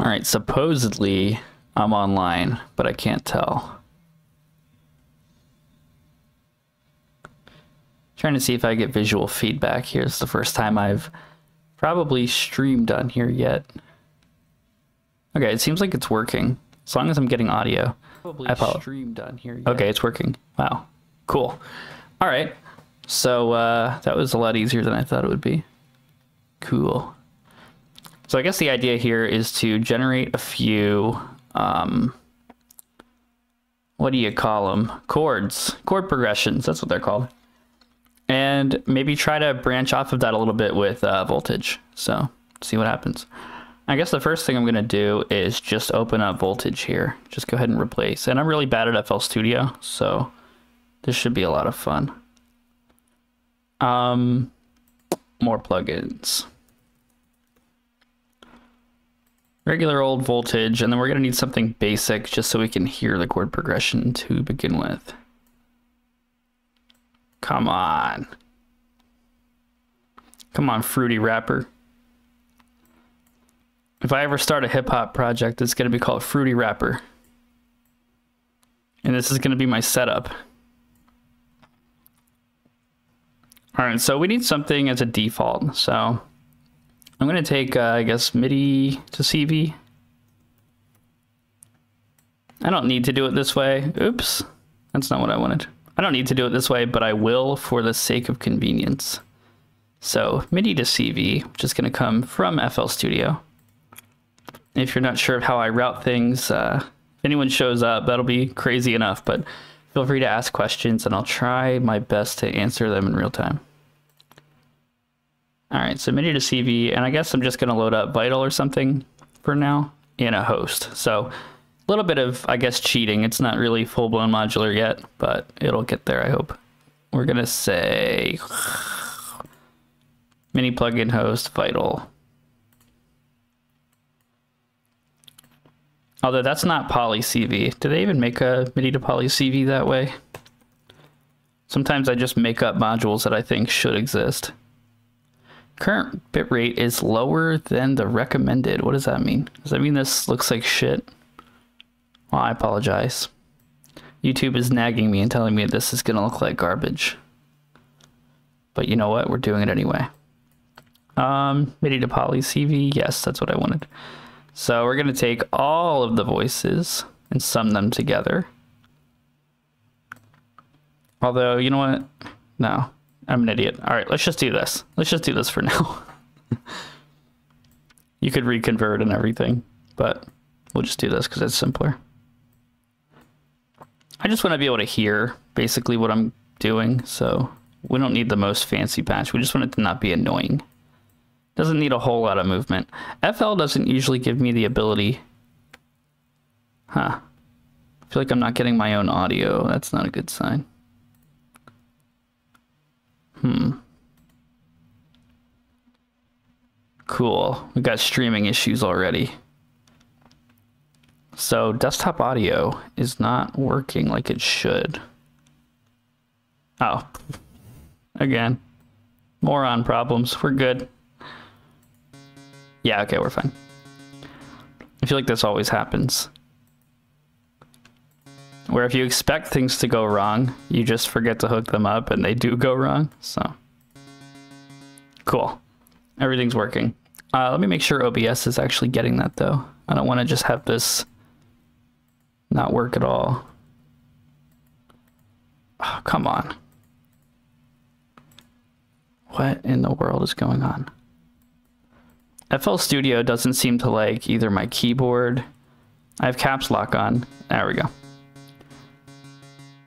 All right, supposedly I'm online, but I can't tell. Trying to see if I get visual feedback here. It's the first time I've probably streamed on here yet. Okay, it seems like it's working. As long as I'm getting audio. Okay, it's working. Wow, cool. All right, so that was a lot easier than I thought it would be. Cool. So I guess the idea here is to generate a few, what do you call them? Chords, chord progressions, that's what they're called. And maybe try to branch off of that a little bit with Voltage. So see what happens. I guess the first thing I'm gonna do is just open up Voltage here. Just go ahead and replace. And I'm really bad at FL Studio, so this should be a lot of fun. More plugins. Regular old Voltage, and then we're gonna need something basic just so we can hear the chord progression to begin with. Come on. Come on, Fruity Wrapper. If I ever start a hip-hop project, it's going to be called Fruity Wrapper. And this is going to be my setup. All right, so we need something as a default. So I'm going to take, I guess, MIDI to CV. I don't need to do it this way. Oops, that's not what I wanted. I don't need to do it this way, but I will for the sake of convenience. So MIDI to CV, which is going to come from FL Studio. If you're not sure of how I route things, if anyone shows up, that'll be crazy enough, but feel free to ask questions and I'll try my best to answer them in real time. All right, so MIDI to CV, and I guess I'm just going to load up Vital or something for now in a host. So a little bit of, I guess, cheating. It's not really full-blown modular yet, but it'll get there, I hope. We're going to say mini plugin host Vital. Although that's not Poly CV. Do they even make a MIDI to Poly CV that way? Sometimes I just make up modules that I think should exist. Current bitrate is lower than the recommended. What does that mean? Does that mean this looks like shit? Well, I apologize. YouTube is nagging me and telling me this is gonna look like garbage. But you know what? We're doing it anyway. MIDI to Poly CV. Yes, that's what I wanted. So we're going to take all of the voices and sum them together. Although, you know what? No, I'm an idiot. All right, let's just do this. Let's just do this for now. You could reconvert and everything, but we'll just do this because it's simpler. I just want to be able to hear basically what I'm doing. So we don't need the most fancy patch. We just want it to not be annoying. Doesn't need a whole lot of movement. FL doesn't usually give me the ability. Huh. I feel like I'm not getting my own audio. That's not a good sign. Cool. We've got streaming issues already. So desktop audio is not working like it should. Oh. Again. Moron problems. We're good. Yeah, okay, we're fine. I feel like this always happens. Where if you expect things to go wrong, you just forget to hook them up and they do go wrong, so. Cool. Everything's working. Let me make sure OBS is actually getting that though. I don't want to just have this not work at all. Oh, come on. What in the world is going on? FL Studio doesn't seem to like either my keyboard. I have caps lock on. There we go.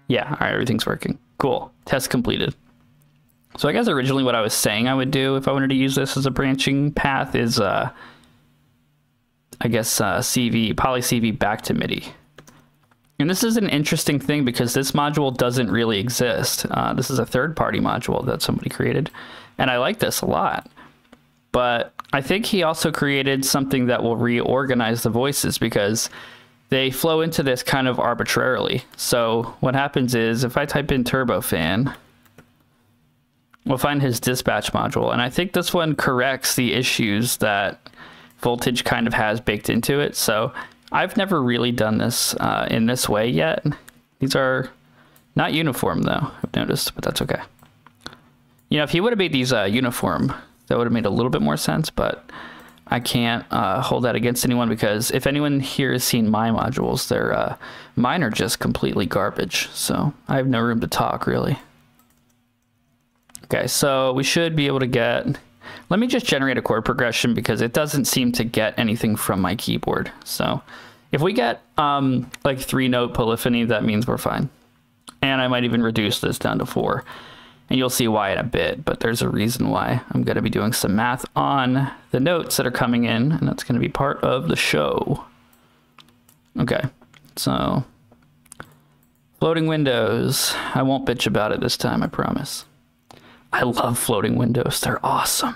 Yeah, all right, everything's working. Cool, test completed. So I guess originally what I was saying I would do if I wanted to use this as a branching path is, I guess, CV, Poly CV back to MIDI. And this is an interesting thing because this module doesn't really exist. This is a third-party module that somebody created, and I like this a lot. But I think he also created something that will reorganize the voices because they flow into this kind of arbitrarily. So what happens is if I type in turbofan, we'll find his dispatch module. And I think this one corrects the issues that Voltage kind of has baked into it. So I've never really done this in this way yet. These are not uniform though, I've noticed, but that's okay. You know, if he would have made these uniform, that would have made a little bit more sense, but I can't hold that against anyone, because if anyone here has seen my modules, they're, mine are just completely garbage. So I have no room to talk really. Okay, so we should be able to get, let me just generate a chord progression because it doesn't seem to get anything from my keyboard. So if we get like 3-note polyphony, that means we're fine. And I might even reduce this down to 4. And you'll see why in a bit, but there's a reason why. I'm going to be doing some math on the notes that are coming in, and that's going to be part of the show. Okay, so floating windows. I won't bitch about it this time, I promise. I love floating windows. They're awesome.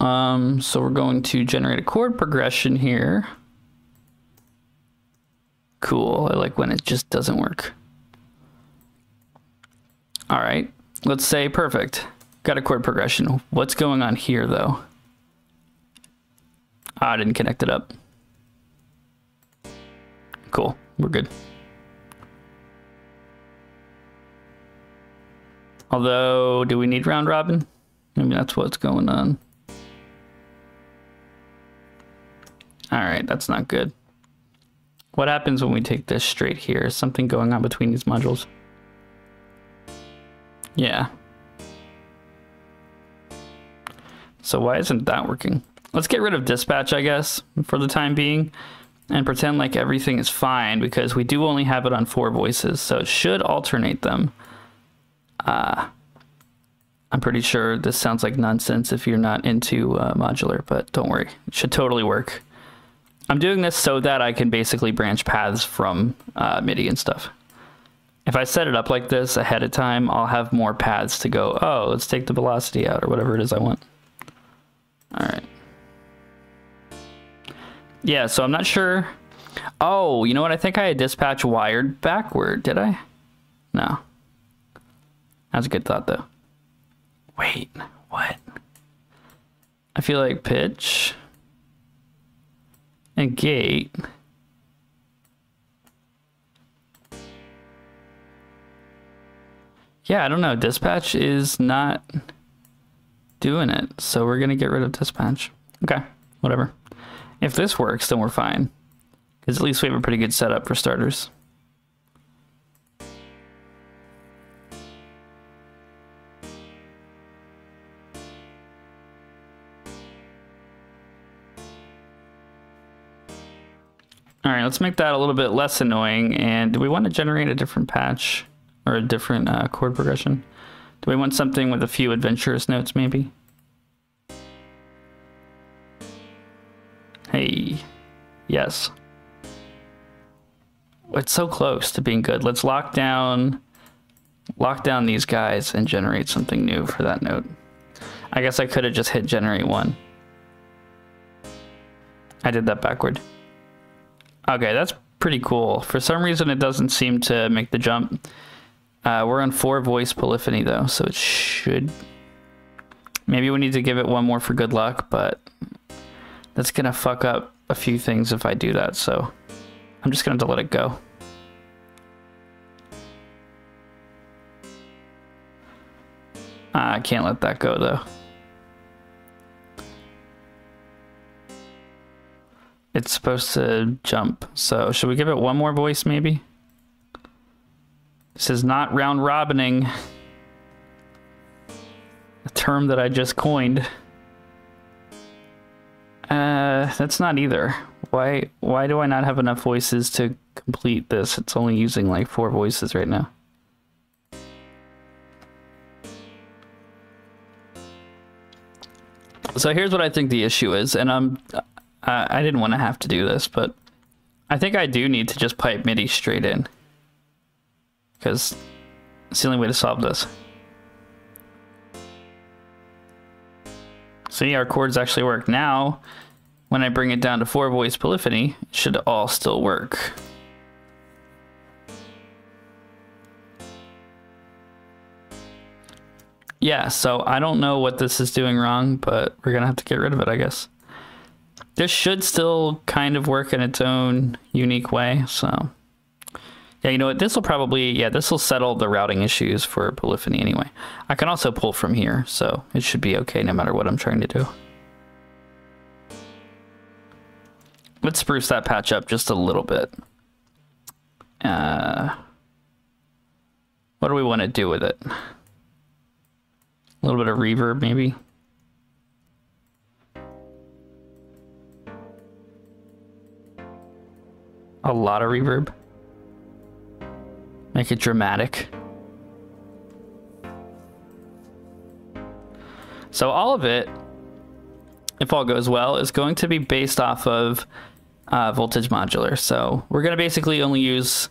So we're going to generate a chord progression here. Cool. I like when it just doesn't work. All right, let's say perfect. Got a chord progression. What's going on here though? I didn't connect it up. Cool, we're good. Although, do we need round robin? I mean, that's what's going on. All right, that's not good. What happens when we take this straight here? Is something going on between these modules? Yeah. So why isn't that working? Let's get rid of dispatch, I guess, for the time being, and pretend like everything is fine, because we do only have it on 4 voices, so it should alternate them. I'm pretty sure this sounds like nonsense if you're not into modular, but don't worry, it should totally work. I'm doing this so that I can basically branch paths from MIDI and stuff. If I set it up like this ahead of time, I'll have more paths to go, oh, let's take the velocity out or whatever it is I want. All right. Yeah, so I'm not sure. Oh, you know what? I think I had dispatch wired backward. Did I? No. That's a good thought, though. Wait, what? I feel like pitch and gate. Yeah, I don't know. Dispatch is not doing it, so we're going to get rid of dispatch. Okay, whatever. If this works, then we're fine, because at least we have a pretty good setup for starters. All right, let's make that a little bit less annoying. And do we want to generate a different patch? Or a different chord progression? Do we want something with a few adventurous notes, maybe? Hey, yes. It's so close to being good. Let's lock down these guys and generate something new for that note. I guess I could have just hit generate 1. I did that backward. Okay, that's pretty cool. For some reason, it doesn't seem to make the jump. We're on 4 voice polyphony though, so it should. Maybe we need to give it one more for good luck, but that's gonna fuck up a few things if I do that, so I'm just gonna have to let it go. I can't let that go though. It's supposed to jump, so should we give it one more voice maybe? This is not round robining, a term that I just coined. That's not either. Why do I not have enough voices to complete this? It's only using like 4 voices right now. So here's what I think the issue is, and I didn't want to have to do this, but I think I do need to just pipe MIDI straight in, because it's the only way to solve this. See, our chords actually work. Now, when I bring it down to 4 voice polyphony, it should all still work. Yeah, so I don't know what this is doing wrong, but we're gonna have to get rid of it, I guess. This should still kind of work in its own unique way, so. Yeah, you know what, this will probably, yeah, this will settle the routing issues for polyphony anyway. I can also pull from here, so it should be okay no matter what I'm trying to do. Let's spruce that patch up just a little bit. What do we want to do with it? A little bit of reverb, maybe. A lot of reverb. Make it dramatic. So all of it, if all goes well, is going to be based off of Voltage Modular. So we're going to basically only use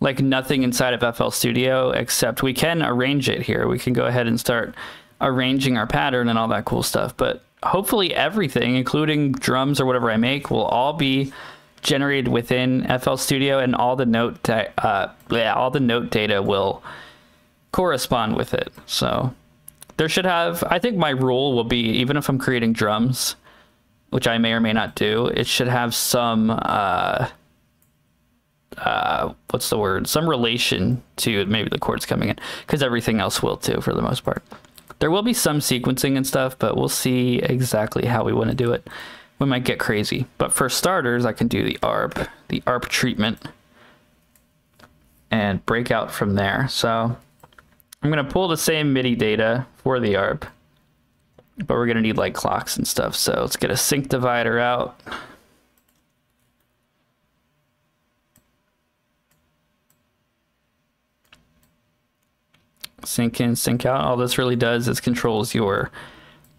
like nothing inside of FL Studio, except we can arrange it here. We can go ahead and start arranging our pattern and all that cool stuff. But hopefully everything, including drums or whatever I make, will all be generated within FL Studio, and all the note data will correspond with it. So there should have, I think my rule will be, even if I'm creating drums, which I may or may not do, it should have some what's the word? Some relation to maybe the chords coming in, because everything else will too for the most part. There will be some sequencing and stuff, but we'll see exactly how we want to do it. We might get crazy, but for starters, I can do the ARP treatment and break out from there. So I'm going to pull the same MIDI data for the ARP, but we're going to need like clocks and stuff. So let's get a sync divider out. Sync in, sync out. All this really does is controls your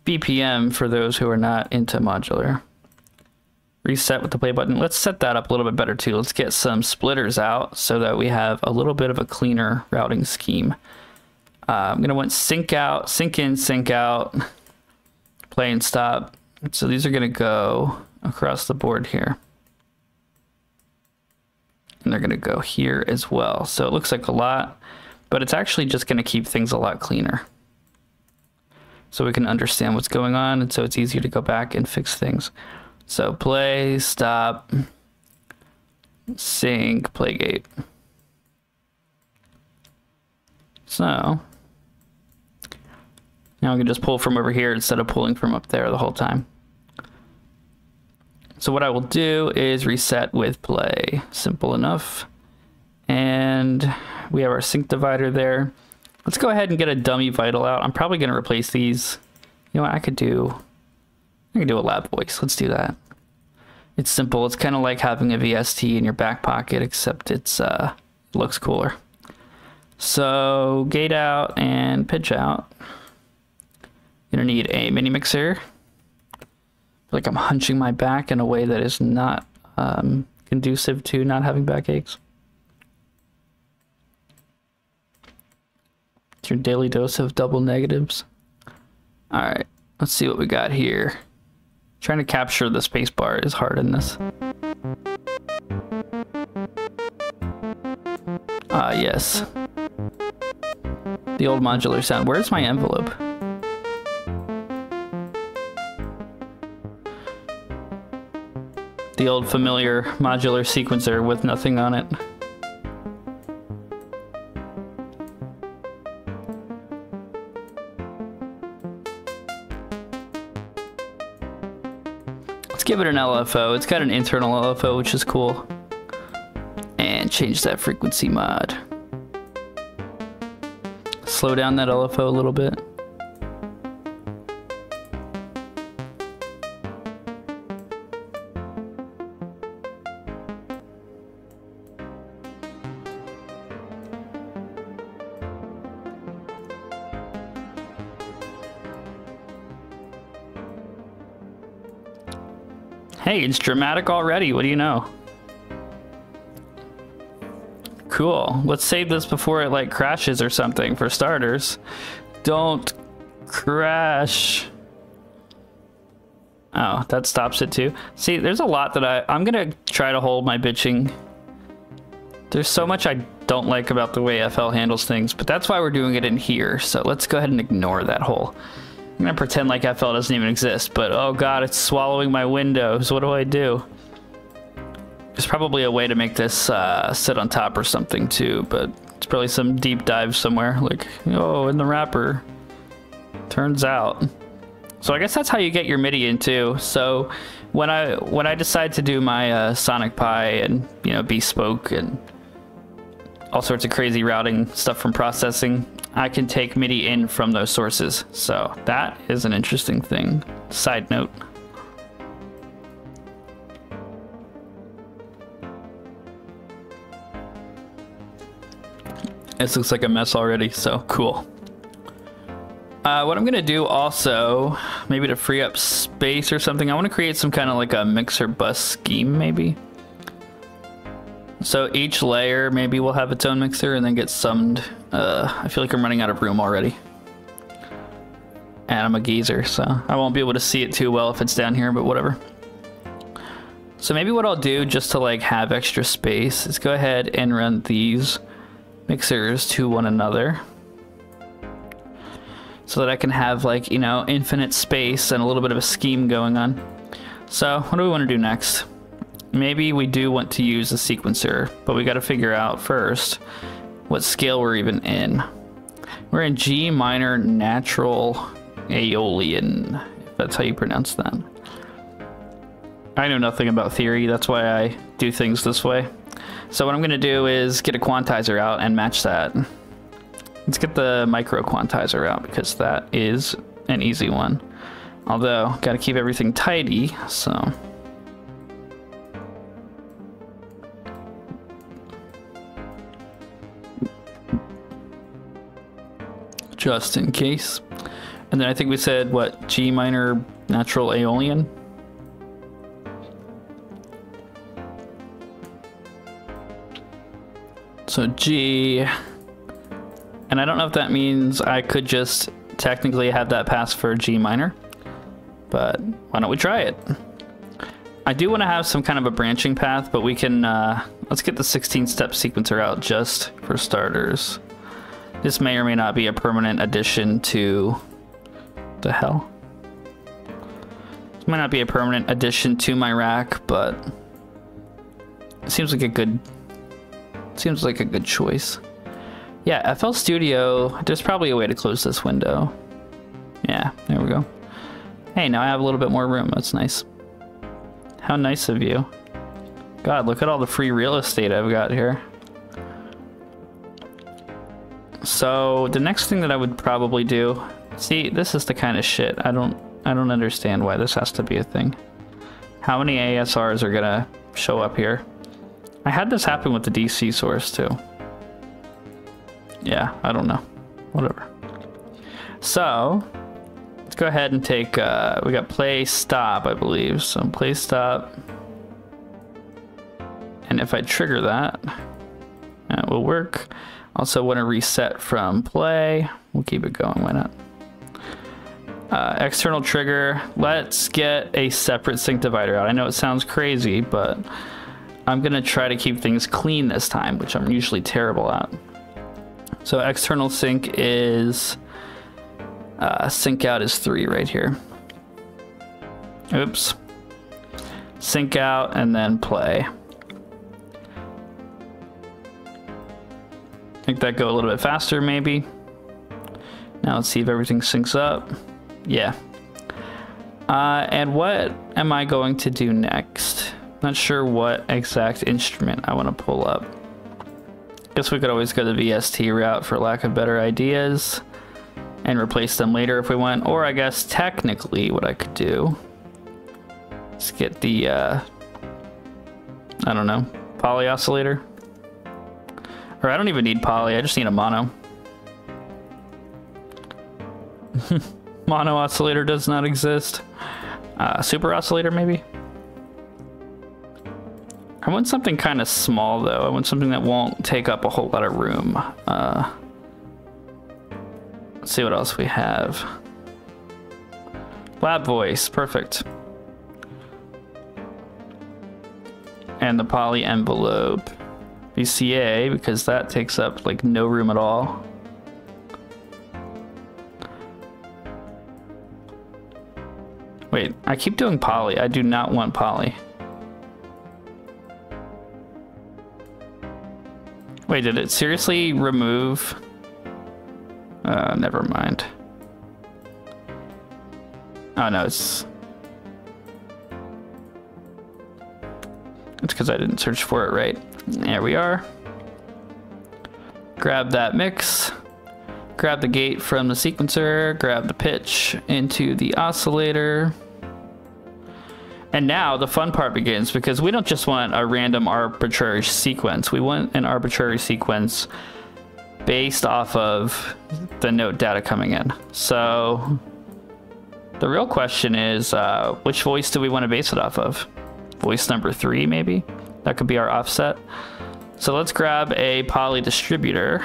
BPM for those who are not into modular. Reset with the play button. Let's set that up a little bit better too. Let's get some splitters out so that we have a little bit of a cleaner routing scheme. I'm going to want sync out, sync in, sync out, play and stop. So these are going to go across the board here. And they're going to go here as well. So it looks like a lot, but it's actually just going to keep things a lot cleaner. So we can understand what's going on, and so it's easier to go back and fix things. So play, stop, sync, play gate. So now we can just pull from over here instead of pulling from up there the whole time. So what I will do is reset with play. Simple enough. And we have our sync divider there. Let's go ahead and get a dummy Vital out. I'm probably going to replace these. You know what? I could do a lab voice. Let's do that. It's simple. It's kind of like having a VST in your back pocket, except it's looks cooler. So gate out and pitch out. You're going to need a mini mixer. I feel like I'm hunching my back in a way that is not conducive to not having backaches. Your daily dose of double negatives. All right, let's see what we got here. Trying to capture the space bar is hard in this. Ah, yes. The old modular sound. Where's my envelope? The old familiar modular sequencer with nothing on it. Give it an LFO. It's got an internal LFO, which is cool. And change that frequency mod. Slow down that LFO a little bit. Hey, it's dramatic already. What do you know? Cool. Let's save this before it like crashes or something for starters. Don't crash. Oh, that stops it too. See, there's a lot that I'm going to try to hold my bitching. There's so much I don't like about the way FL handles things, but that's why we're doing it in here. So let's go ahead and ignore that hole. I'm gonna pretend like FL doesn't even exist, but oh god, it's swallowing my windows. What do? There's probably a way to make this sit on top or something too, but it's probably some deep dive somewhere, like, oh, in the wrapper. Turns out. So I guess that's how you get your MIDI in too. So when I decide to do my Sonic Pi and, you know, bespoke and all sorts of crazy routing stuff from processing, I can take MIDI in from those sources. So that is an interesting thing. Side note. This looks like a mess already, so cool. What I'm gonna do also, maybe to free up space or something, I wanna create some kind of like a mixer bus scheme maybe. So each layer maybe will have its own mixer and then get summed. I feel like I'm running out of room already. And I'm a geezer, so I won't be able to see it too well if it's down here, but whatever. So maybe what I'll do just to like have extra space is go ahead and run these mixers to one another so that I can have, like, you know, infinite space and a little bit of a scheme going on. So what do we want to do next? Maybe we do want to use a sequencer, but we got to figure out first what scale we're even in. We're in G minor natural Aeolian, if that's how you pronounce that. I know nothing about theory, that's why I do things this way. So what I'm going to do is get a quantizer out and match that. Let's get the micro quantizer out because that is an easy one. Although, got to keep everything tidy, so. Just in case. And then I think we said, what, G minor natural Aeolian? So G, and I don't know if that means I could just technically have that pass for G minor, but why don't we try it? I do want to have some kind of a branching path, but we can, let's get the 16-step sequencer out just for starters. This may or may not be a permanent addition to, This might not be a permanent addition to my rack, but it seems like a good, seems like a good choice. Yeah, FL Studio, there's probably a way to close this window. Yeah, there we go. Hey, now I have a little bit more room. That's nice. How nice of you. God, look at all the free real estate I've got here. So the next thing that I would probably do, see, this is the kind of shit. I don't understand why this has to be a thing. How many ASRs are gonna show up here? I had this happen with the DC source too. Yeah, I don't know. Whatever. So, let's go ahead and take, we got play stop, I believe. So play stop. And if I trigger that, that will work. Also want to reset from play. We'll keep it going, why not? External trigger. Let's get a separate sync divider out. I know it sounds crazy, but I'm gonna try to keep things clean this time, which I'm usually terrible at. So external sync is, sync out is 3 right here. Oops. Sync out and then play. Make that go a little bit faster maybe. Now let's see if everything syncs up. Yeah. And what am I going to do next? Not sure what exact instrument I want to pull up. Guess we could always go the VST route for lack of better ideas and replace them later if we want. Or I guess technically what I could do is get the, I don't know, poly oscillator. Or I don't even need poly, I just need a mono. Mono oscillator does not exist. Super oscillator maybe? I want something kind of small though. I want something that won't take up a whole lot of room. Let's see what else we have. Lab voice, perfect. And the poly envelope. VCA because that takes up like no room at all. Wait, I keep doing poly. I do not want poly. Wait, did it seriously remove? Never mind. Oh no, it's because I didn't search for it right. There we are. Grab that mix. Grab the gate from the sequencer, grab the pitch into the oscillator. And now the fun part begins, because we don't just want a random arbitrary sequence. We want an arbitrary sequence based off of the note data coming in. So the real question is, which voice do we want to base it off of? Voice number 3, maybe? That could be our offset. So let's grab a poly distributor.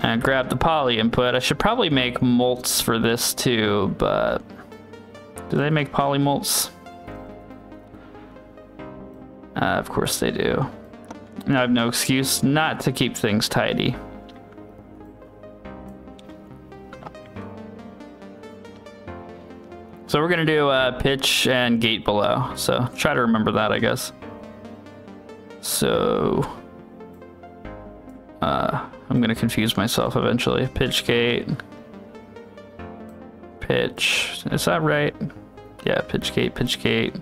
And grab the poly input. I should probably make molts for this too, but do they make poly molts? Of course they do. And I have no excuse not to keep things tidy. So we're gonna do pitch and gate below. So try to remember that, I guess. So I'm gonna confuse myself eventually. Pitch gate. Pitch. Is that right? Yeah, pitch gate, pitch gate.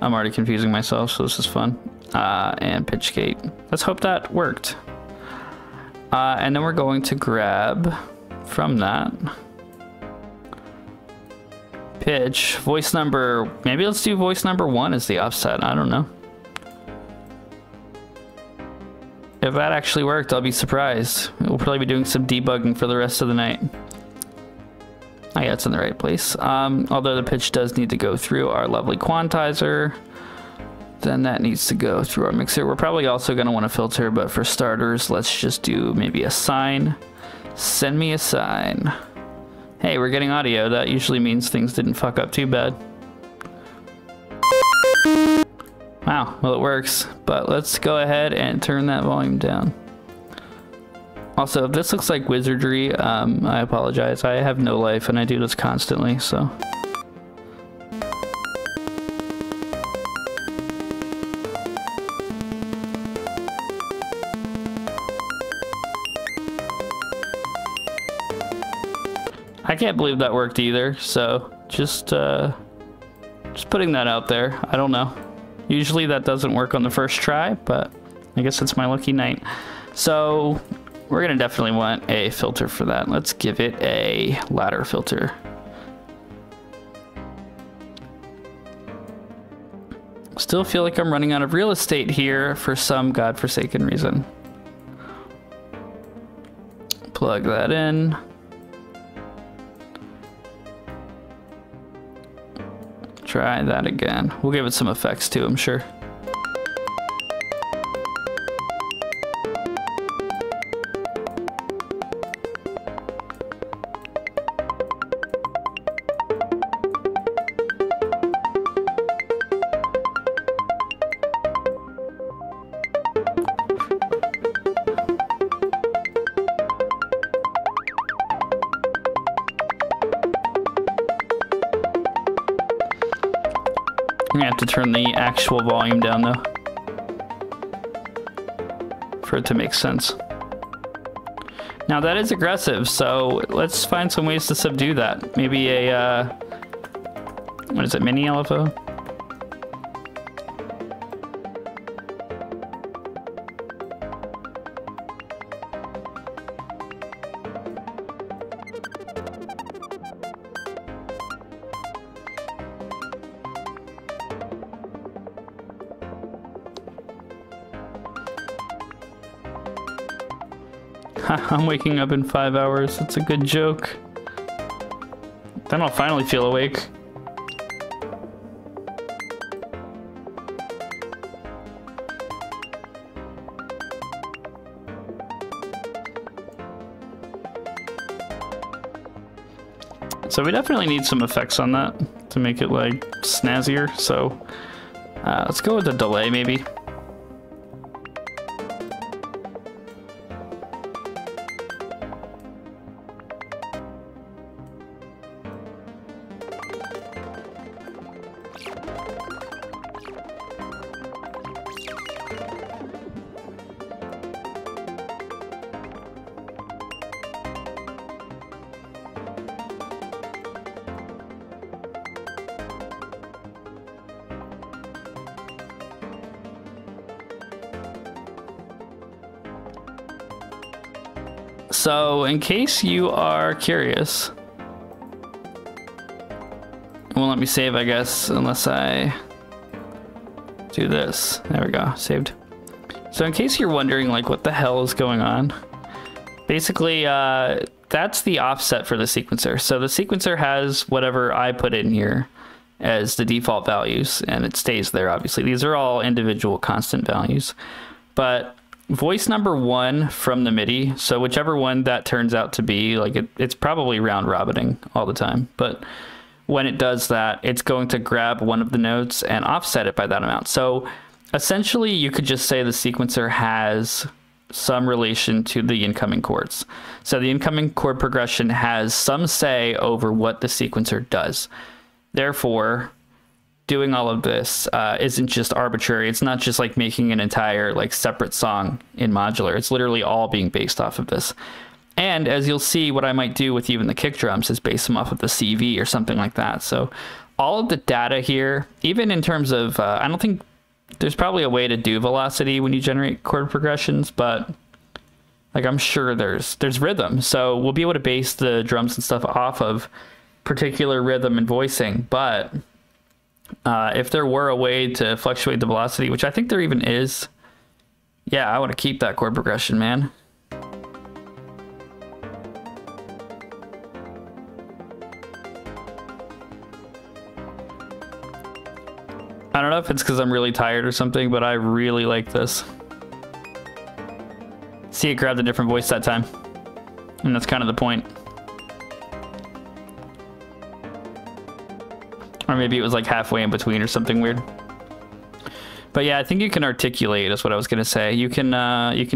I'm already confusing myself, so this is fun. And pitch gate. Let's hope that worked. And then we're going to grab from that pitch, voice number, maybe let's do voice number 1 as the offset. I don't know. If that actually worked, I'll be surprised. We'll probably be doing some debugging for the rest of the night. Oh yeah, it's in the right place. Although the pitch does need to go through our lovely quantizer. Then that needs to go through our mixer. We're probably also going to want to filter, but for starters, let's just do maybe a sign. Send me a sign. Hey, we're getting audio. That usually means things didn't fuck up too bad. Wow, well it works, but let's go ahead and turn that volume down. Also, if this looks like wizardry, I apologize. I have no life and I do this constantly, so. I can't believe that worked either, so just putting that out there. I don't know. Usually that doesn't work on the first try, but I guess it's my lucky night. So we're gonna definitely want a filter for that. Let's give it a ladder filter. Still feel like I'm running out of real estate here for some godforsaken reason. Plug that in. Try that again. We'll give it some effects too, I'm sure. Actual volume down though for it to make sense. Now that is aggressive, so let's find some ways to subdue that. Maybe a what is it, mini LFO? I'm waking up in 5 hours. It's a good joke. Then I'll finally feel awake. So we definitely need some effects on that to to make it like snazzier. So let's go with the delay maybe. So, in case you are curious, it won't let me save, I guess, unless I do this. There we go, saved. So, in case you're wondering, like, what the hell is going on, basically, that's the offset for the sequencer. So, the sequencer has whatever I put in here as the default values, and it stays there, obviously. These are all individual constant values, but voice number one from the MIDI, so whichever one that turns out to be, like it's probably round robining all the time, but when it does that, it's going to grab one of the notes and offset it by that amount. So essentially you could just say the sequencer has some relation to the incoming chords. So the incoming chord progression has some say over what the sequencer does. Therefore, doing all of this isn't just arbitrary. It's not just like making an entire like separate song in modular. It's literally all being based off of this. And as you'll see, what I might do with even the kick drums is base them off of the CV or something like that. So all of the data here, even in terms of, I don't think there's probably a way to do velocity when you generate chord progressions, but like I'm sure there's rhythm. So we'll be able to base the drums and stuff off of particular rhythm and voicing, but if there were a way to fluctuate the velocity, which I think there even is, yeah, I want to keep that chord progression, man. I don't know if it's because I'm really tired or something, but I really like this. See, it grabbed a different voice that time, and that's kind of the point. Or maybe it was like halfway in between or something weird. But yeah, I think you can articulate, is what I was gonna say. You can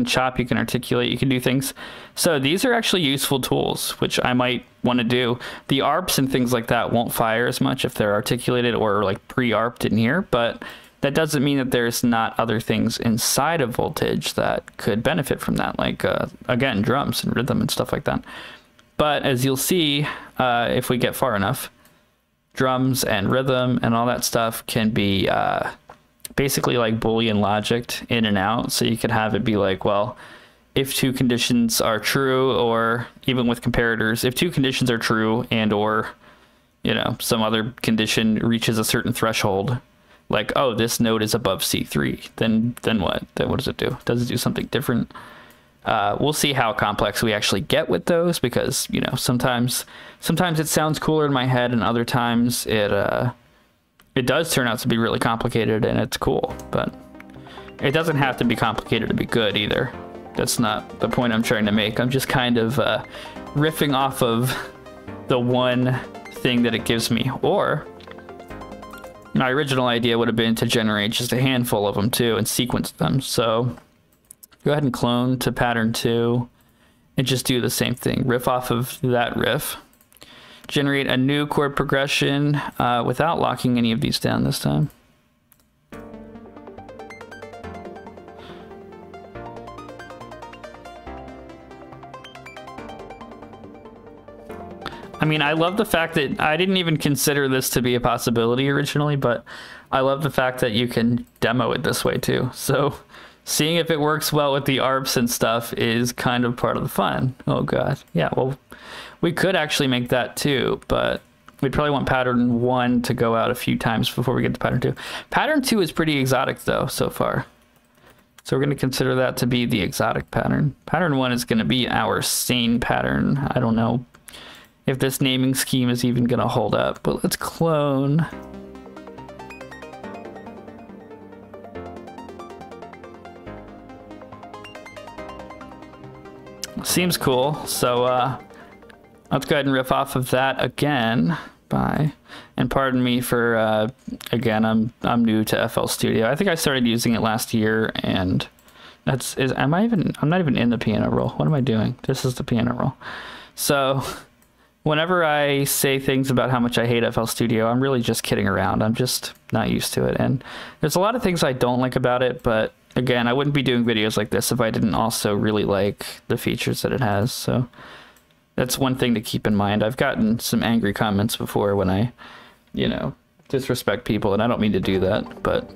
chop, you can articulate, you can do things. So these are actually useful tools, which I might wanna do. The ARPs and things like that won't fire as much if they're articulated or like pre-ARPed in here, but that doesn't mean that there's not other things inside of Voltage that could benefit from that, like again, drums and rhythm and stuff like that. But as you'll see, if we get far enough, drums and rhythm and all that stuff can be basically like Boolean logicked in and out. So you could have it be like, well, if two conditions are true, or even with comparators, if two conditions are true and or, you know, some other condition reaches a certain threshold, like, oh, this note is above C3, then what? Then what does it do? Does it do something different? We'll see how complex we actually get with those, because, you know, sometimes it sounds cooler in my head, and other times it does turn out to be really complicated and it's cool, but it doesn't have to be complicated to be good either. That's not the point I'm trying to make. I'm just kind of riffing off of the one thing that it gives me. Or my original idea would have been to generate just a handful of them too and sequence them. So go ahead and clone to pattern 2 and just do the same thing. Riff off of that riff. Generate a new chord progression without locking any of these down this time. I mean, I love the fact that I didn't even consider this to be a possibility originally, but I love the fact that you can demo it this way too. So seeing if it works well with the ARPs and stuff is kind of part of the fun. Oh god, yeah, well, we could actually make that too, but we'd probably want pattern 1 to go out a few times before we get to pattern 2. Pattern 2 is pretty exotic though, so far. So we're gonna consider that to be the exotic pattern. Pattern 1 is gonna be our sane pattern. I don't know if this naming scheme is even gonna hold up, but let's clone. Seems cool, so let's go ahead and riff off of that again, Pi. And pardon me for, again, I'm new to FL Studio. I think I started using it last year, and that's, I'm not even in the piano roll. What am I doing? This is the piano roll. So whenever I say things about how much I hate FL Studio, I'm really just kidding around. I'm just not used to it. And there's a lot of things I don't like about it, but again, I wouldn't be doing videos like this if I didn't also really like the features that it has. So that's one thing to keep in mind. I've gotten some angry comments before when I, you know, disrespect people, and I don't mean to do that, but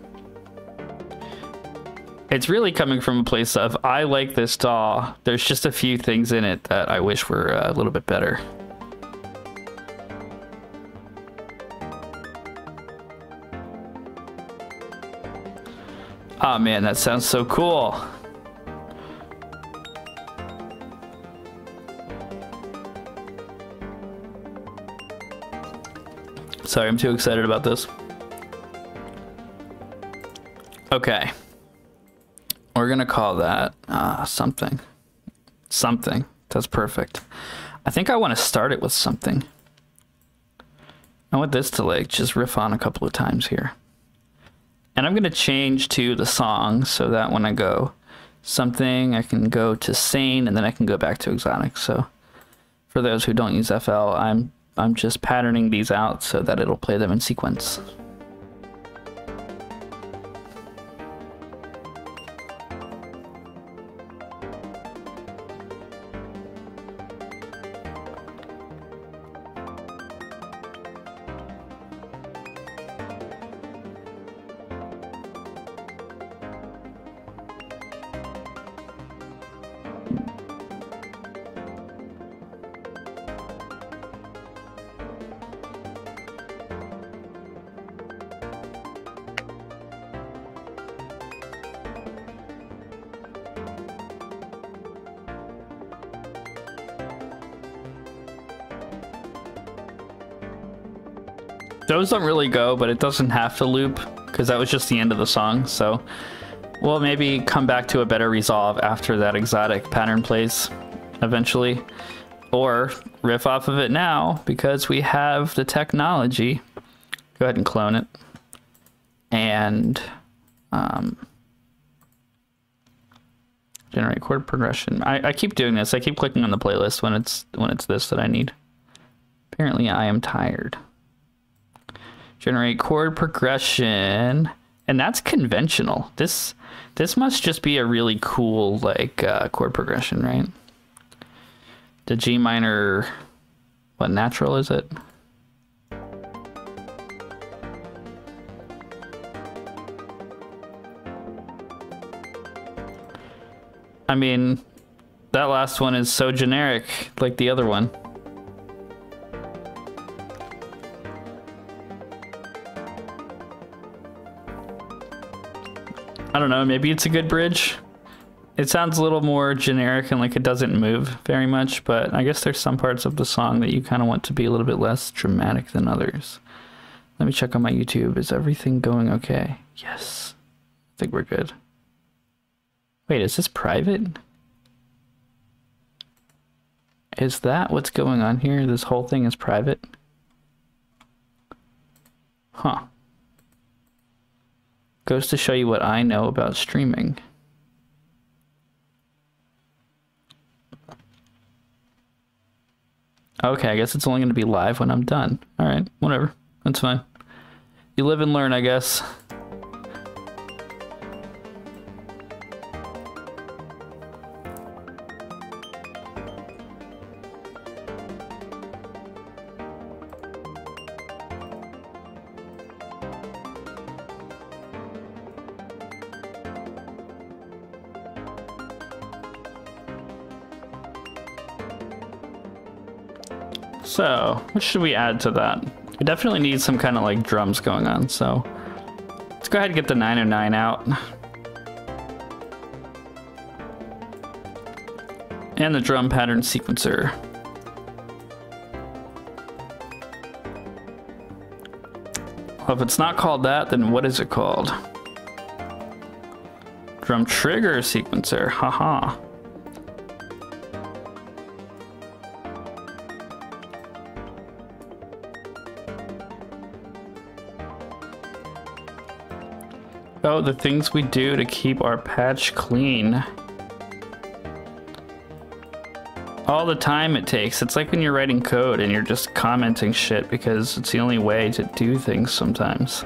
it's really coming from a place of, I like this DAW. There's just a few things in it that I wish were a little bit better. Oh man, that sounds so cool. Sorry, I'm too excited about this. Okay. We're gonna call that something. Something. That's perfect. I think I want to start it with something. I want this to like just riff on a couple of times here. And I'm going to change to the song so that when I go something, I can go to sane, and then I can go back to exotic. So for those who don't use FL, I'm just patterning these out so that it'll play them in sequence. Those don't really go, but it doesn't have to loop because that was just the end of the song. So we'll maybe come back to a better resolve after that exotic pattern plays eventually, or riff off of it now because we have the technology. Go ahead and clone it. And generate chord progression. I keep doing this. I keep clicking on the playlist when it's this that I need. Apparently I am tired. Generate chord progression, and that's conventional. This must just be a really cool like chord progression, right? The G minor, what natural is it? I mean, that last one is so generic, like the other one. I don't know, maybe it's a good bridge. It sounds a little more generic and like it doesn't move very much, but I guess there's some parts of the song that you kind of want to be a little bit less dramatic than others. Let me check on my YouTube. Is everything going okay? Yes. I think we're good. Wait, is this private? Is that what's going on here? This whole thing is private? Huh. Goes to show you what I know about streaming. Okay, I guess it's only going to be live when I'm done. All right, whatever. That's fine. You live and learn, I guess. So, what should we add to that? We definitely need some kind of like drums going on, so let's go ahead and get the 909 out. And the drum pattern sequencer. Well, if it's not called that, then what is it called? Drum trigger sequencer, haha. about the things we do to keep our patch clean. All the time it takes. It's like when you're writing code and you're just commenting shit because it's the only way to do things sometimes.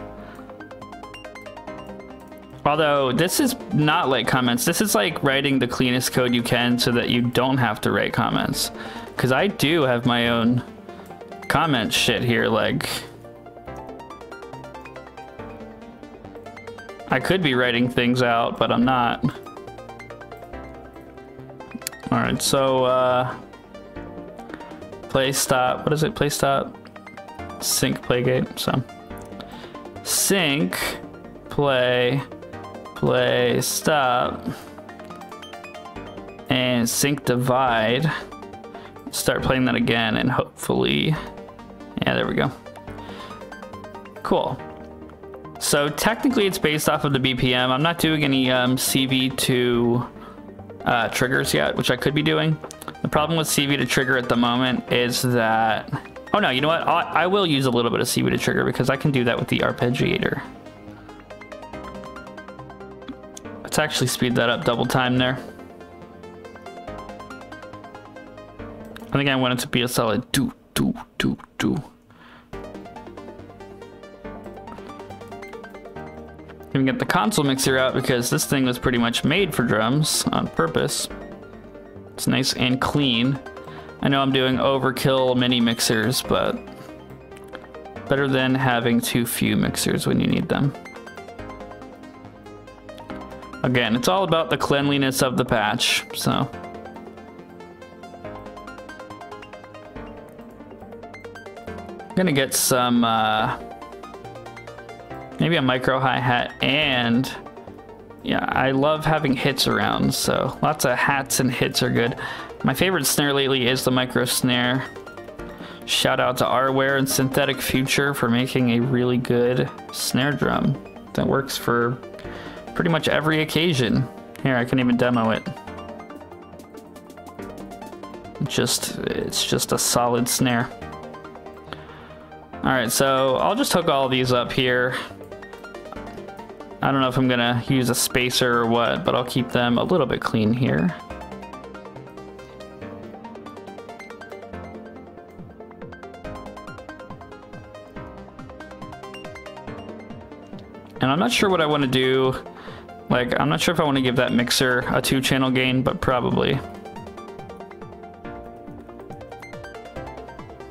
Although this is not like comments. This is like writing the cleanest code you can so that you don't have to write comments. Because I do have my own comment shit here. Like, I could be writing things out, but I'm not. All right, so play stop. What is it? Play stop. Sync play gate. So sync play stop and sync divide. Start playing that again and hopefully, yeah, there we go. Cool. So technically, it's based off of the BPM. I'm not doing any CV to triggers yet, which I could be doing. The problem with CV to trigger at the moment is that, oh no, you know what, I will use a little bit of CV to trigger because I can do that with the arpeggiator. Let's actually speed that up double time there. I think I want it to be a solid do do do do. Even get the console mixer out because this thing was pretty much made for drums on purpose. It's nice and clean. I know I'm doing overkill mini mixers, but better than having too few mixers when you need them. Again, it's all about the cleanliness of the patch, so. I'm gonna get some maybe a micro hi-hat, and yeah, I love having hits around, so lots of hats and hits are good. My favorite snare lately is the micro snare. Shout out to Arware and Synthetic Future for making a really good snare drum that works for pretty much every occasion. Here, I can even demo it. It's just a solid snare. All right, so I'll just hook all these up here. I don't know if I'm gonna use a spacer or what, but I'll keep them a little bit clean here. And I'm not sure what I want to do. Like, I'm not sure if I want to give that mixer a 2-channel gain, but probably.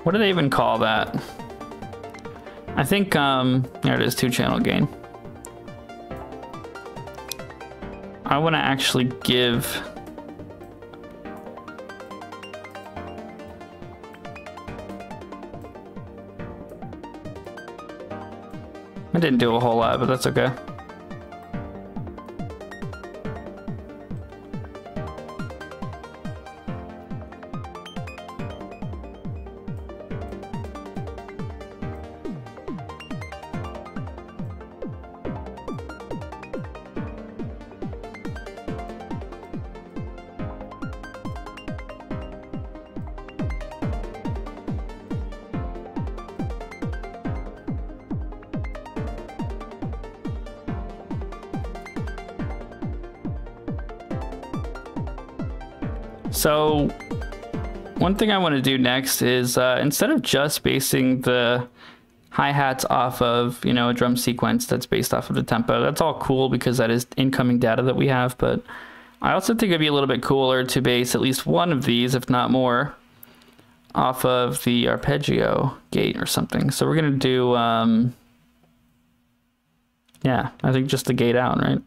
What do they even call that? I think, there it is, 2-channel gain. I want to actually give... I didn't do a whole lot, but that's okay. So one thing I want to do next is instead of just basing the hi-hats off of, you know, a drum sequence that's based off of the tempo, that's all cool because that is incoming data that we have, but I also think it'd be a little bit cooler to base at least one of these, if not more, off of the arpeggio gate or something. So we're going to do, yeah, I think just the gate out, right?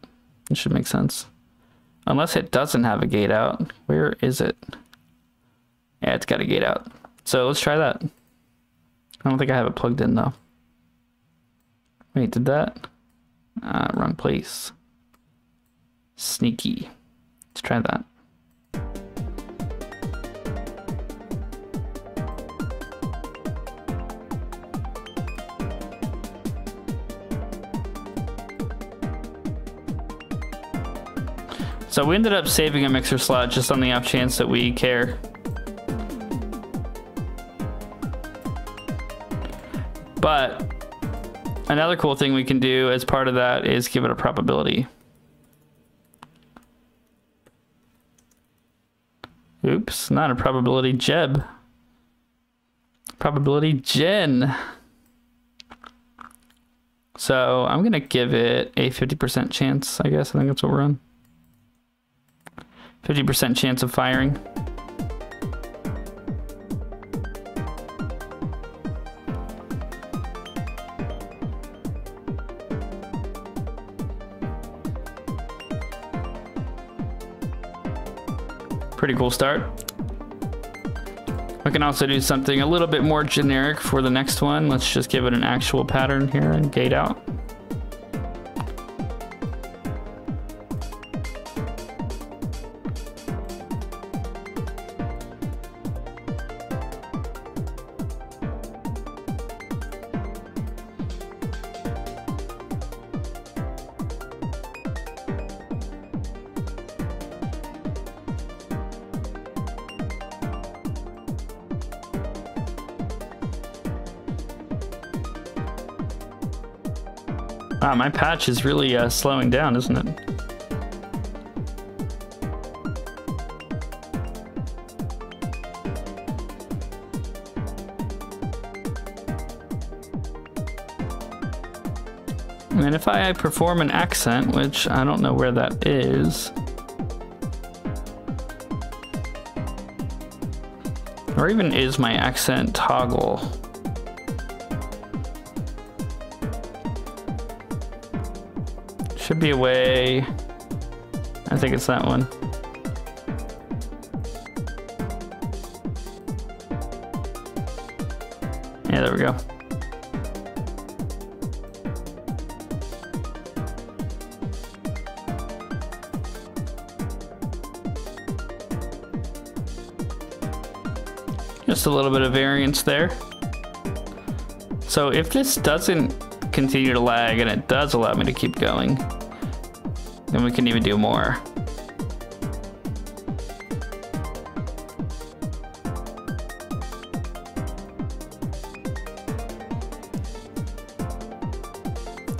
It should make sense. Unless it doesn't have a gate out. Where is it? Yeah, it's got a gate out. So let's try that. I don't think I have it plugged in though. Wait, did that? Wrong place. Sneaky. Let's try that. So we ended up saving a mixer slot just on the off chance that we care. But Another cool thing we can do as part of that is give it a probability. Oops, not a probability Jeb. Probability Jen. So I'm gonna give it a 50% chance, I guess. I think that's what we're on. 50% chance of firing. Pretty cool start. We can also do something a little bit more generic for the next one. Let's just give it an actual pattern here and gate out. Wow, my patch is really slowing down, isn't it? And if I perform an accent, which I don't know where that is, or even is my accent toggle? Should be a way. I think it's that one. Yeah, there we go. Just a little bit of variance there. So if this doesn't continue to lag and it does allow me to keep going, then we can even do more.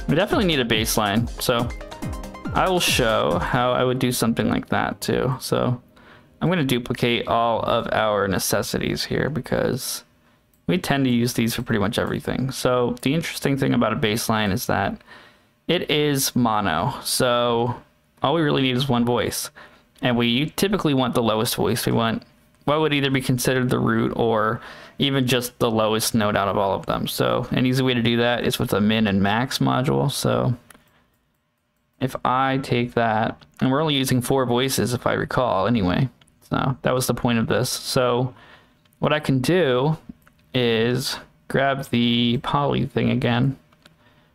We definitely need a baseline, so I will show how I would do something like that too. So I'm going to duplicate all of our necessities here because we tend to use these for pretty much everything. So the interesting thing about a baseline is that it is mono. So all we really need is one voice. And we typically want the lowest voice. We want what would either be considered the root or even just the lowest note out of all of them. So an easy way to do that is with a min and max module. So if I take that, and we're only using 4 voices if I recall anyway. So that was the point of this. So what I can do is grab the poly thing again.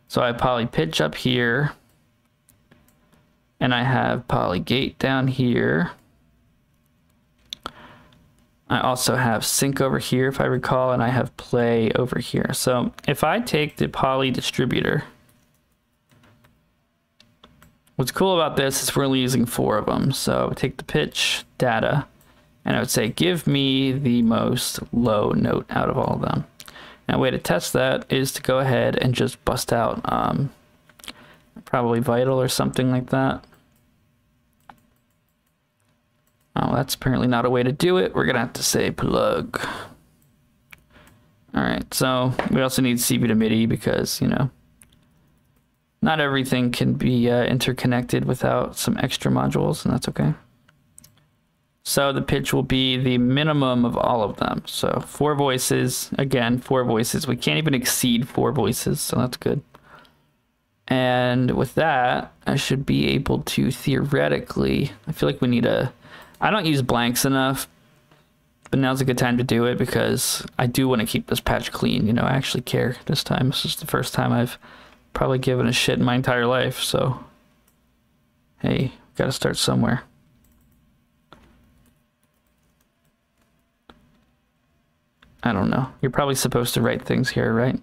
So I poly pitch up here and I have poly gate down here. I also have sync over here if I recall, and I have play over here. So if I take the poly distributor, what's cool about this is we're only using 4 of them. So take the pitch data and I would say, give me the most low note out of all of them. Now, a way to test that is to go ahead and just bust out probably Vital or something like that. Oh, that's apparently not a way to do it. We're going to have to say plug. All right, so we also need CV to MIDI because, you know, not everything can be interconnected without some extra modules, and that's okay. So the pitch will be the minimum of all of them. So 4 voices, again, 4 voices. We can't even exceed 4 voices, so that's good. And with that, I should be able to theoretically, I feel like we need a, I don't use blanks enough, but now's a good time to do it because I do want to keep this patch clean. You know, I actually care this time. This is the first time I've probably given a shit in my entire life. So, hey, got to start somewhere. I don't know. You're probably supposed to write things here, right?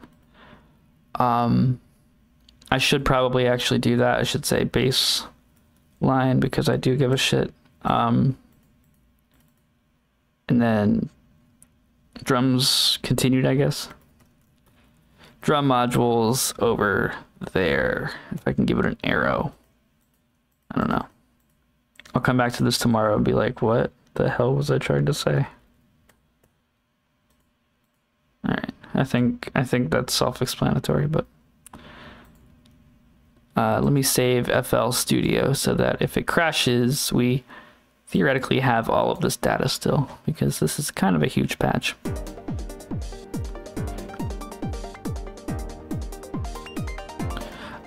I should probably actually do that. I should say baseline because I do give a shit. And then drums continued, I guess. drum modules over there. If I can give it an arrow. I don't know. I'll come back to this tomorrow and be like, what the hell was I trying to say? Alright, I think that's self-explanatory, but let me save FL Studio so that if it crashes, we theoretically have all of this data still, because this is kind of a huge patch.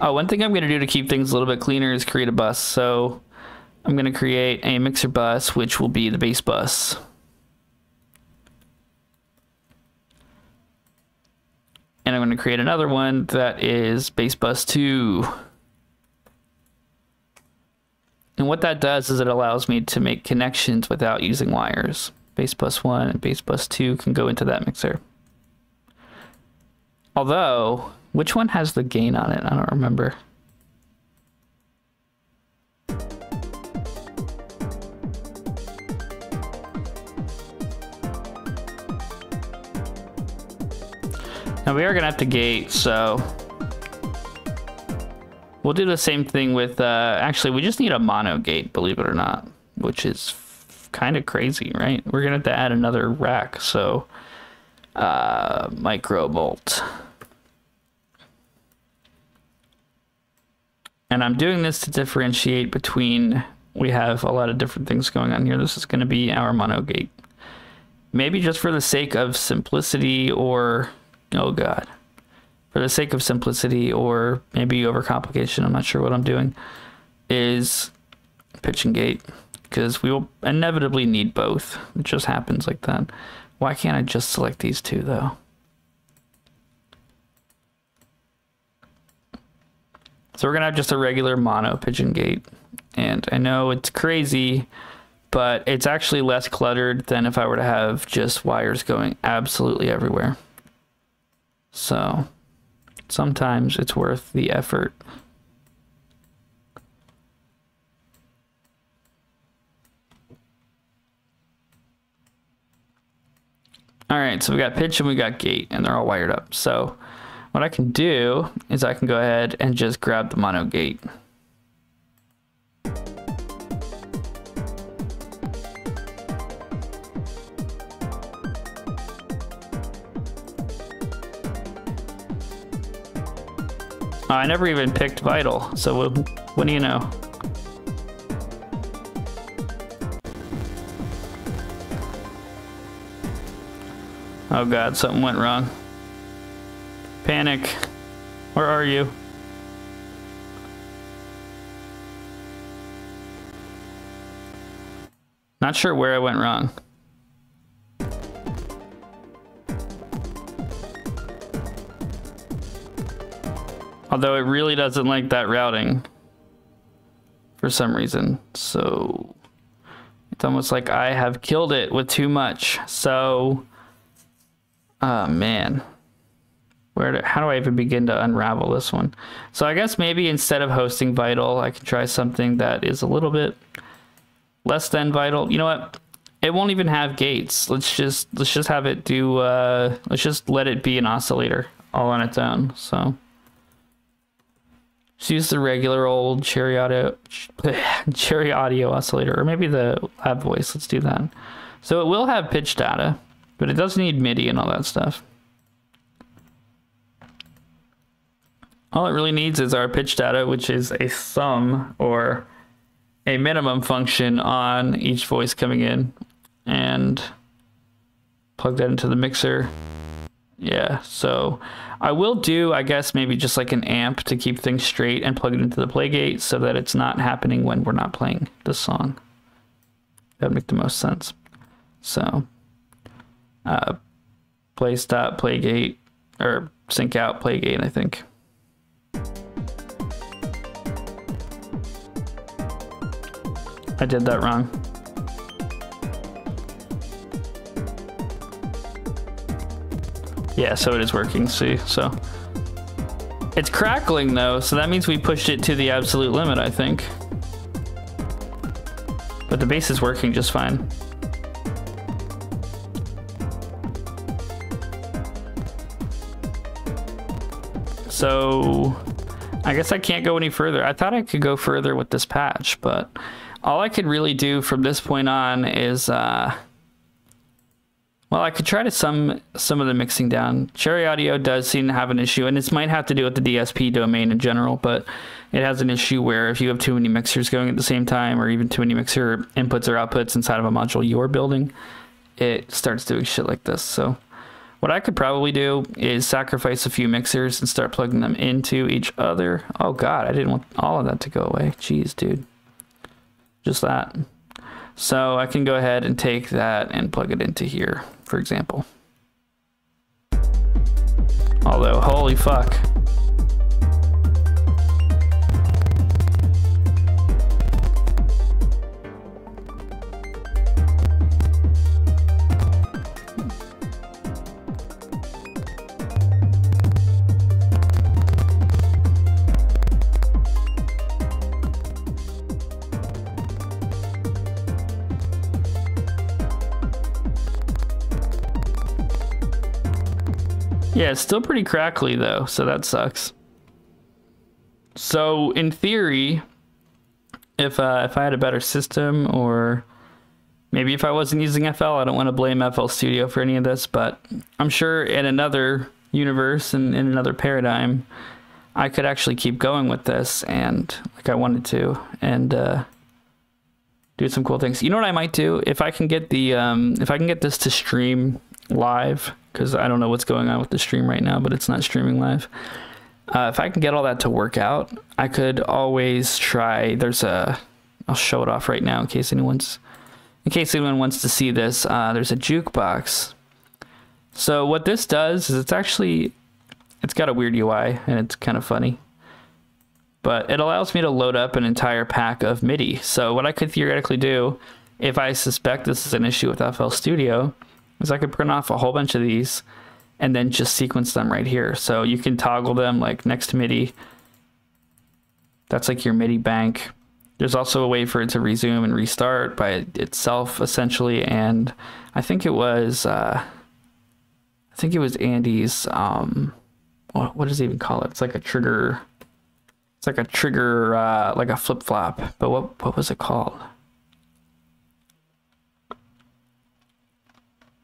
Oh, one thing I'm going to do to keep things a little bit cleaner is create a bus. So I'm going to create a mixer bus, which will be the bass bus. And I'm going to create another one that is bass bus 2. And what that does is it allows me to make connections without using wires. Bass bus 1 and bass bus 2 can go into that mixer. Although, which one has the gain on it? I don't remember. Now we are going to have to gate, so we'll do the same thing with, actually we just need a mono gate, believe it or not, which is kind of crazy, right? We're going to have to add another rack, so micro bolt. And I'm doing this to differentiate between, we have a lot of different things going on here. This is going to be our mono gate. Maybe just for the sake of simplicity, or, oh God, for the sake of simplicity, or maybe overcomplication, I'm not sure what I'm doing, is pitching gate, because we will inevitably need both. It just happens like that. Why can't I just select these two though? So we're going to have just a regular mono pigeon gate. And I know it's crazy, but it's actually less cluttered than if I were to have just wires going absolutely everywhere. So sometimes it's worth the effort. All right, so we got pitch and we got gate, and they're all wired up. So what I can do is I can go ahead and just grab the mono gate. Oh, I never even picked Vital, so what do you know? Oh God, something went wrong. Panic. Where are you? Not sure where I went wrong. Although it really doesn't like that routing for some reason. So it's almost like I have killed it with too much. So, oh man. How do I even begin to unravel this one? So I guess maybe instead of hosting Vital, I can try something that is a little bit less than Vital. You know what? It won't even have gates. Let's just have it do. Let's just let it be an oscillator all on its own. So just use the regular old Cherry Audio, Cherry Audio oscillator, or maybe the Lab Voice. Let's do that. So it will have pitch data, but it does need MIDI and all that stuff. All it really needs is our pitch data, which is a sum or a minimum function on each voice coming in, and plug that into the mixer. Yeah, so I will do, I guess, maybe just like an amp to keep things straight and plug it into the play gate so that it's not happening when we're not playing the song. That would make the most sense. So play stop, play gate, or sync out, play gate, I think. I did that wrong. Yeah, so it is working, see? So it's crackling though, so that means we pushed it to the absolute limit, I think. But the bass is working just fine. So I guess I can't go any further. I thought I could go further with this patch, but all I could really do from this point on is, well, I could try to sum some of the mixing down. Cherry Audio does seem to have an issue, and this might have to do with the DSP domain in general, but it has an issue where if you have too many mixers going at the same time, or even too many mixer inputs or outputs inside of a module you're building, it starts doing shit like this. So what I could probably do is sacrifice a few mixers and start plugging them into each other. Oh God, I didn't want all of that to go away. Jeez, dude. Just that. So I can go ahead and take that and plug it into here, for example. Although, holy fuck. Yeah, it's still pretty crackly though, so that sucks. So in theory, if I had a better system, or maybe if I wasn't using FL, I don't want to blame FL Studio for any of this, but I'm sure in another universe and in another paradigm, I could actually keep going with this and like I wanted to, and do some cool things. You know what I might do? If I can get the if I can get this to stream live, because I don't know what's going on with the stream right now, but it's not streaming live. If I can get all that to work out, I could always try, I'll show it off right now in case anyone wants to see this, there's a jukebox. So what this does is it's got a weird UI and it's kind of funny, but it allows me to load up an entire pack of MIDI. So what I could theoretically do, if I suspect this is an issue with FL Studio, is I could print off a whole bunch of these and then just sequence them right here. So you can toggle them like next to MIDI. That's like your MIDI bank. There's also a way for it to resume and restart by itself essentially. And I think it was Andy's, what does he even call it? It's like a trigger, like a flip-flop, but what was it called?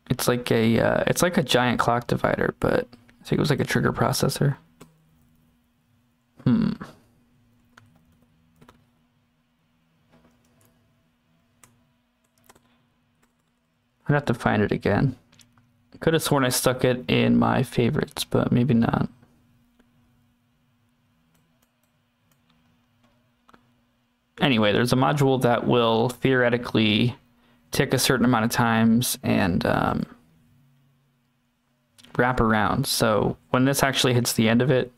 It's like a giant clock divider, but I think it was like a trigger processor. I'd have to find it again. I could have sworn I stuck it in my favorites, but maybe not. Anyway, there's a module that will theoretically tick a certain amount of times and wrap around. So when this actually hits the end of it,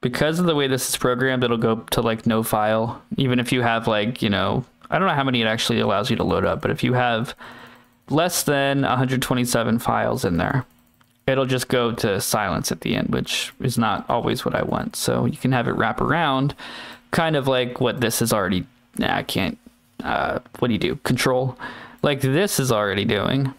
because of the way this is programmed, it'll go to like no file. Even if you have like, you know, I don't know how many it actually allows you to load up, but if you have less than 127 files in there, it'll just go to silence at the end, which is not always what I want. So you can have it wrap around, kind of like what this is already, nah, I can't, what do you do? Control, like this is already doing.